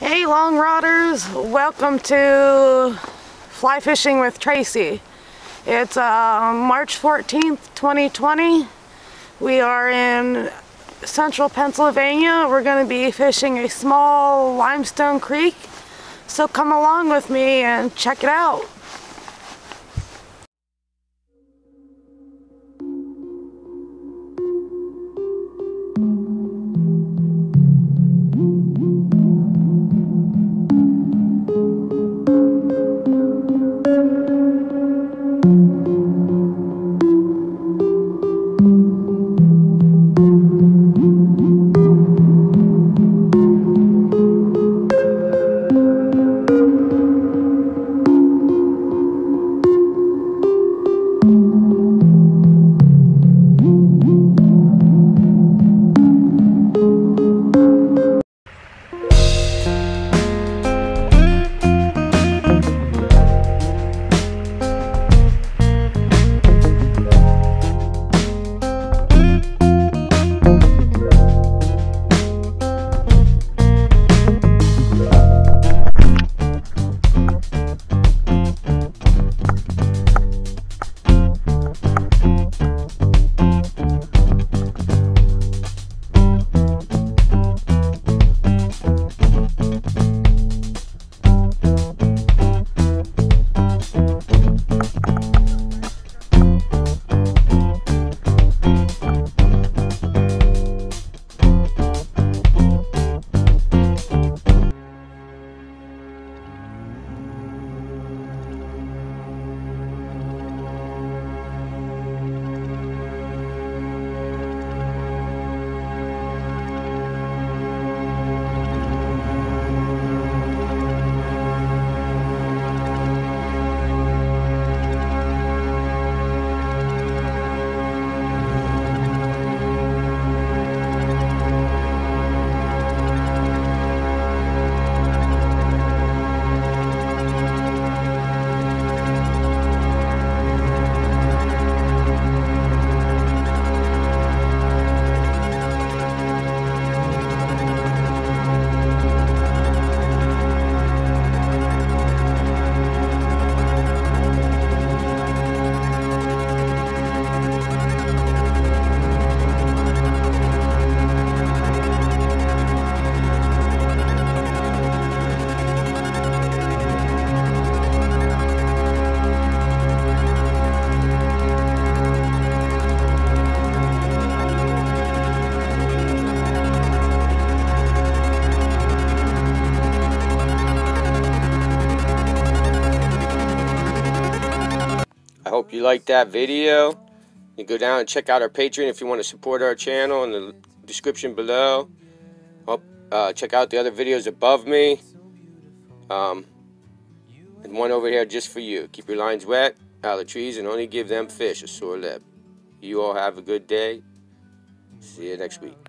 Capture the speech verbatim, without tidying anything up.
Hey long rodders, welcome to Fly Fishing with Tracy. It's uh, March fourteenth, twenty twenty. We are in central Pennsylvania. We're going to be fishing a small limestone creek, so come along with me and check it out. Hope you liked that video. You go down and check out our Patreon if you want to support our channel in the description below. Hope, uh, check out the other videos above me. Um, and one over here just for you. Keep your lines wet out of the trees and only give them fish a sore lip. You all have a good day. See you next week.